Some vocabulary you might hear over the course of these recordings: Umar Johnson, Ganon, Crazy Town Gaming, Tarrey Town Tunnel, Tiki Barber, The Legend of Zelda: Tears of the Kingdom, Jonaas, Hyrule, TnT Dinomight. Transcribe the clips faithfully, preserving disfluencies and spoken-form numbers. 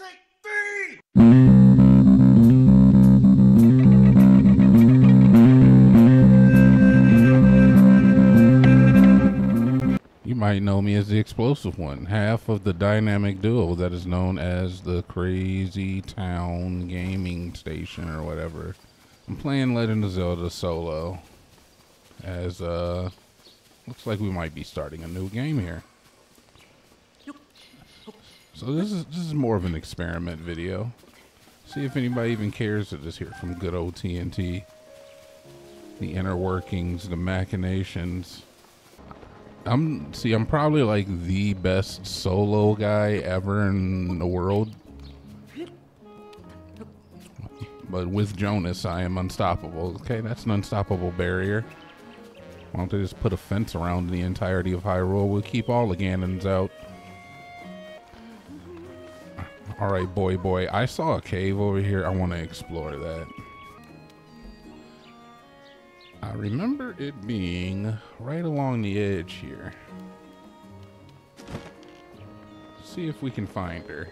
Take three! You might know me as the explosive one, half of the dynamic duo that is known as the Crazy Town Gaming Station or whatever. I'm playing Legend of Zelda solo, as uh, looks like we might be starting a new game here. So this is, this is more of an experiment video. See if anybody even cares to just hear from good old T N T. The inner workings, the machinations. I'm, see, I'm probably like the best solo guy ever in the world. But with Jonaas, I am unstoppable. Okay, that's an unstoppable barrier. Why don't they just put a fence around the entirety of Hyrule? We'll keep all the Ganons out. All right, boy, boy, I saw a cave over here. I want to explore that. I remember it being right along the edge here. See if we can find her.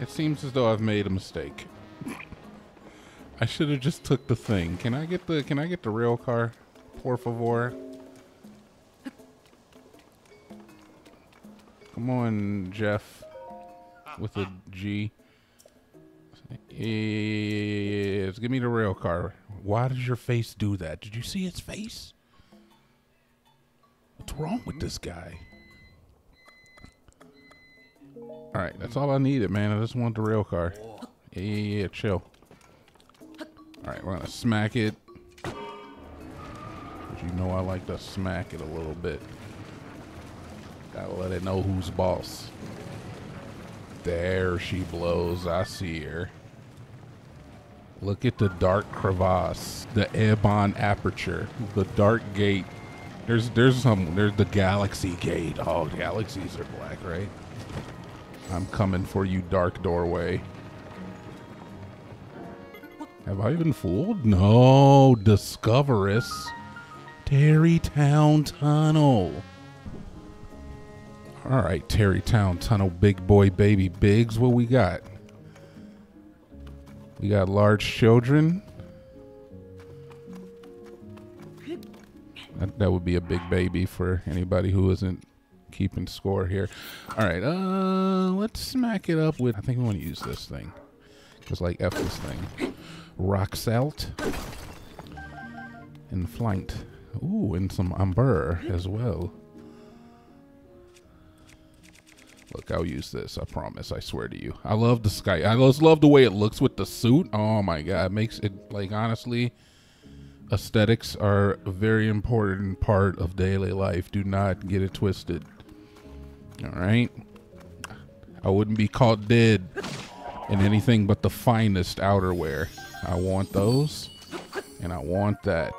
It seems as though I've made a mistake. I should have just took the thing. Can I get the, can I get the rail car? Por favor. Come on, Jeff, with a G. Yes, give me the rail car. Why does your face do that? Did you see its face? What's wrong with this guy? All right, that's all I needed, man. I just want the rail car. Yeah, yeah, yeah, chill. All right, we're gonna smack it. But you know I like to smack it a little bit. Gotta let it know who's boss. There she blows. I see her. Look at the dark crevasse, the ebon aperture, the dark gate. There's there's some there's the galaxy gate. Oh, galaxies are black, right? I'm coming for you, dark doorway. Have I been fooled? No, discover us. Tarrey Town Tunnel. All right, Tarrey Town Tunnel, big boy, baby Biggs. What we got? We got large children. That, that would be a big baby for anybody who isn't keeping score here. All right, uh, let's smack it up with. I think we want to use this thing. Just like F this thing. Rock salt and flight. Ooh, and some umber as well. Look, I'll use this. I promise. I swear to you. I love the sky. I just love the way it looks with the suit. Oh my God. It makes it, like, honestly, aesthetics are a very important part of daily life. Do not get it twisted. All right. I wouldn't be caught dead in anything but the finest outerwear. I want those and I want that.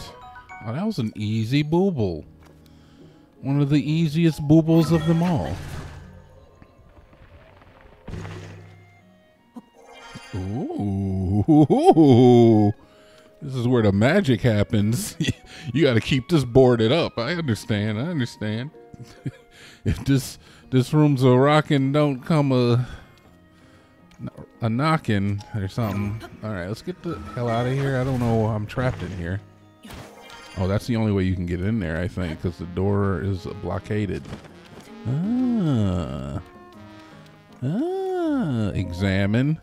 Oh, that was an easy booble. One of the easiest boobles of them all. Ooh, this is where the magic happens. You got to keep this boarded up. I understand. I understand. If this this room's a rockin', don't come a a knockin' or something. All right, let's get the hell out of here. I don't know. I'm trapped in here. Oh, that's the only way you can get in there, I think, because the door is blockaded. Ah, ah, examine.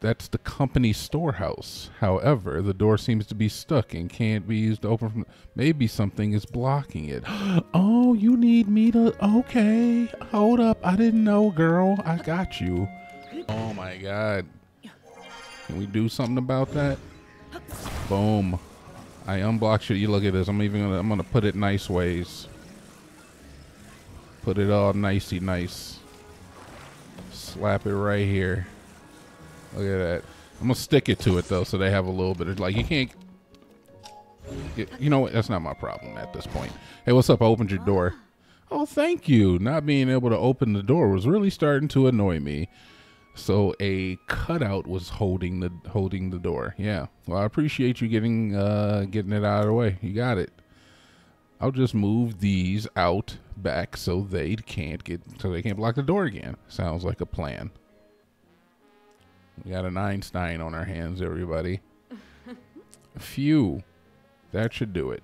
That's the company storehouse. However, the door seems to be stuck and can't be used to open from. Maybe something is blocking it. Oh, you need me to. Okay, hold up. I didn't know, girl. I got you. Oh my God. Can we do something about that? Boom. I unblocked you. You look at this. I'm even gonna. I'm gonna put it nice ways. Put it all nicey nice. Slap it right here. Look at that. I'm gonna stick it to it though, so they have a little bit of, like, you can't. It, you know what? That's not my problem at this point. Hey, what's up? I opened your door. Oh, thank you. Not being able to open the door was really starting to annoy me. So a cutout was holding the holding the door. Yeah. Well, I appreciate you getting uh, getting it out of the way. You got it. I'll just move these out back so they can't get, so they can't block the door again. Sounds like a plan. We got an Einstein on our hands, everybody. Phew. That should do it.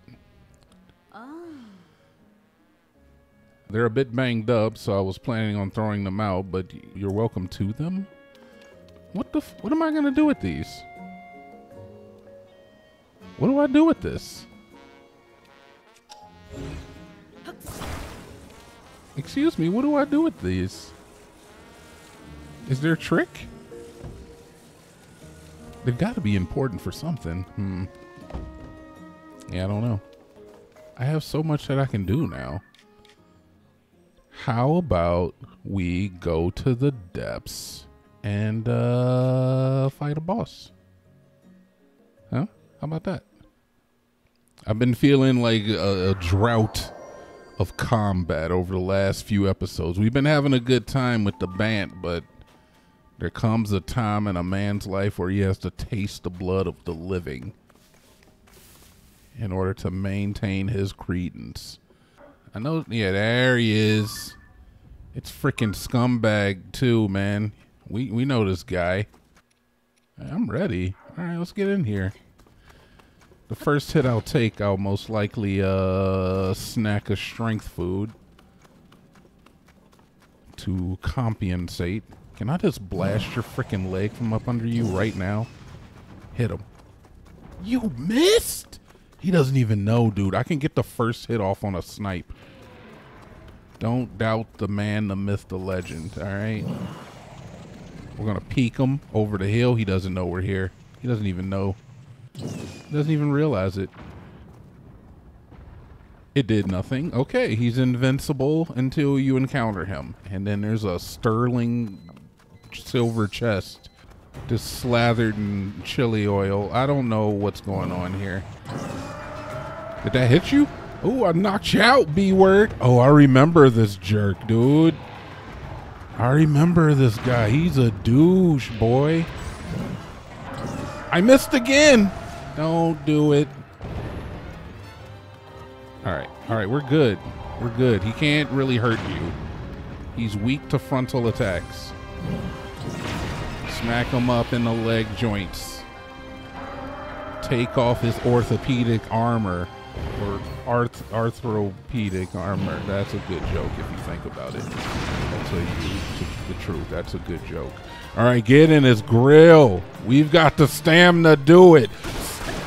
Oh. They're a bit banged up, so I was planning on throwing them out, but you're welcome to them. What the f what am I gonna do with these? What do I do with this? Excuse me, what do I do with these? Is there a trick? They've got to be important for something. Hmm. Yeah, I don't know. I have so much that I can do now. How about we go to the depths and uh, fight a boss? Huh? How about that? I've been feeling like a, a drought of combat over the last few episodes. We've been having a good time with the band, but there comes a time in a man's life where he has to taste the blood of the living in order to maintain his credence. I know, yeah, there he is. It's freaking scumbag too, man. We, we know this guy. I'm ready. All right, let's get in here. The first hit I'll take, I'll most likely uh, snack a strength food to compensate. Can I just blast your freaking leg from up under you right now? Hit him. You missed? He doesn't even know, dude. I can get the first hit off on a snipe. Don't doubt the man, the myth, the legend, all right? We're gonna peek him over the hill. He doesn't know we're here. He doesn't even know. Doesn't even realize it. It did nothing. Okay, he's invincible until you encounter him. And then there's a sterling silver chest just slathered in chili oil. I don't know what's going on here. Did that hit you? Oh, I knocked you out, B-word. Oh, I remember this jerk, dude. I remember this guy. He's a douche, boy. I missed again. Don't do it. All right. All right. We're good. We're good. He can't really hurt you. He's weak to frontal attacks. Smack him up in the leg joints. Take off his orthopedic armor or arth arthropedic armor. That's a good joke if you think about it. I'll tell you the truth. That's a good joke. All right, get in his grill. We've got the stamina to do it.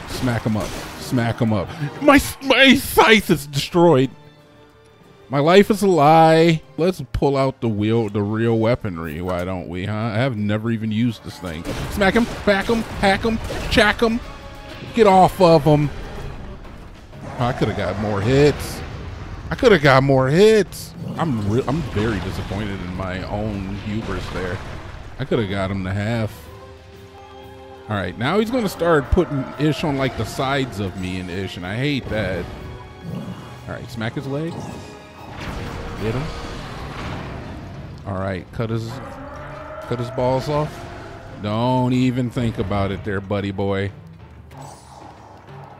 Smack him up. Smack him up. My, my sight is destroyed. My life is a lie. Let's pull out the wheel, the real weaponry. Why don't we, huh? I have never even used this thing. Smack him, back him, hack him, check him. Get off of him. I could have got more hits. I could have got more hits. I'm, re I'm very disappointed in my own hubris there. I could have got him to half. All right, now he's going to start putting ish on like the sides of me and ish, and I hate that. All right, smack his leg. Hit him. All right, cut his, cut his balls off. Don't even think about it there, buddy boy.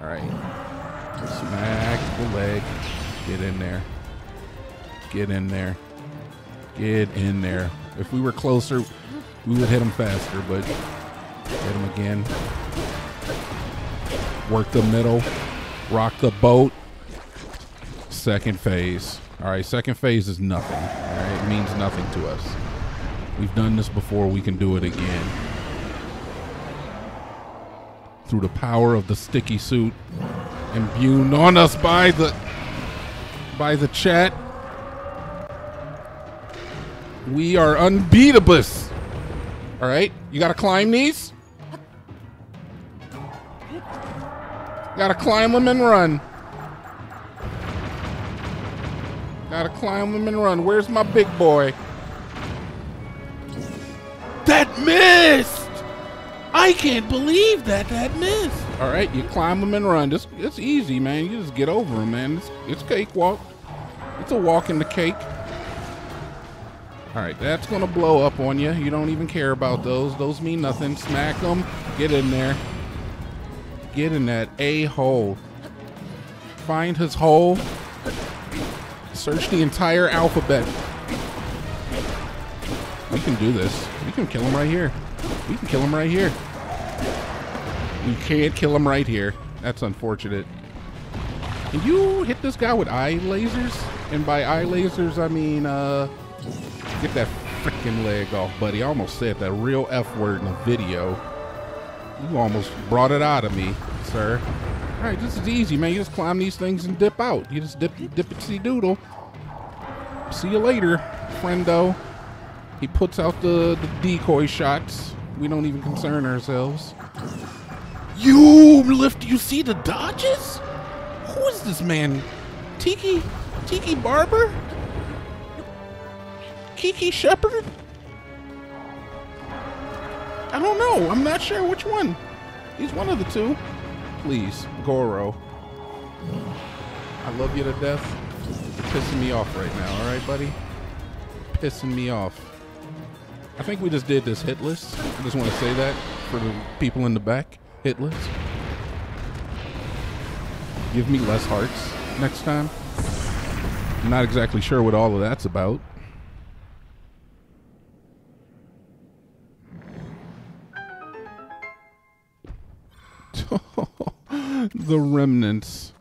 All right, smack the leg. Get in there. Get in there. Get in there. If we were closer, we would hit him faster, but hit him again. Work the middle. Rock the boat. Second phase. All right, second phase is nothing. All right, it means nothing to us. We've done this before. We can do it again. Through the power of the sticky suit, imbued on us by the, by the chat. We are unbeatables. All right, you gotta climb these. Gotta climb them and run. Gotta climb them and run. Where's my big boy? That missed! I can't believe that that missed. All right, you climb them and run. This, it's easy, man. You just get over them, man. It's, it's cakewalk. It's a walk in the cake. All right, that's gonna blow up on you. You don't even care about those. Those mean nothing. Smack them. Get in there. Get in that a-hole. Find his hole. Search the entire alphabet. We can do this. We can kill him right here. We can kill him right here. We can't kill him right here. That's unfortunate. Can you hit this guy with eye lasers? And by eye lasers, I mean, uh, get that freaking leg off, buddy. I almost said that real F word in the video. You almost brought it out of me, sir. All right, this is easy, man. You just climb these things and dip out. You just dip, dip it, see doodle. See you later, friendo. He puts out the, the decoy shots. We don't even concern ourselves. You lift, you see the dodges? Who is this man? Tiki, Tiki Barber? Kiki Shepherd? I don't know. I'm not sure which one. He's one of the two. Please, Goro. I love you to death. You're pissing me off right now, all right, buddy? Pissing me off. I think we just did this hitless. I just want to say that for the people in the back. Hitless. Give me less hearts next time. I'm not exactly sure what all of that's about. The remnants.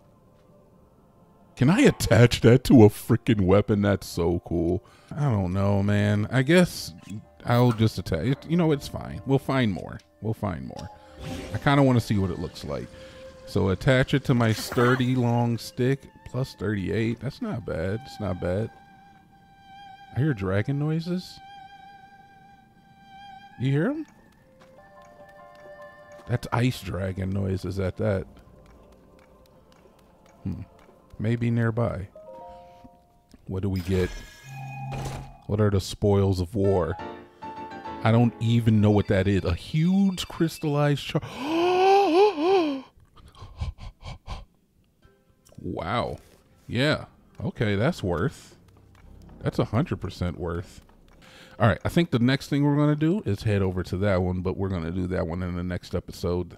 Can I attach that to a freaking weapon? That's so cool. I don't know, man. I guess I'll just attach it. You know, it's fine. We'll find more. We'll find more. I kind of want to see what it looks like. So attach it to my sturdy long stick. Plus thirty-eight. That's not bad. It's not bad. I hear dragon noises. You hear them? That's ice dragon noises at that. Hmm. Maybe nearby. What do we get? What are the spoils of war? I don't even know what that is. A huge crystallized char- Wow. Yeah. Okay, that's worth. That's one hundred percent worth. All right, I think the next thing we're going to do is head over to that one, but we're going to do that one in the next episode.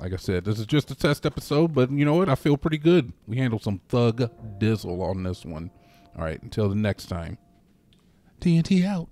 Like I said, this is just a test episode, but you know what? I feel pretty good. We handled some thug dizzle on this one. All right, until the next time. T N T out.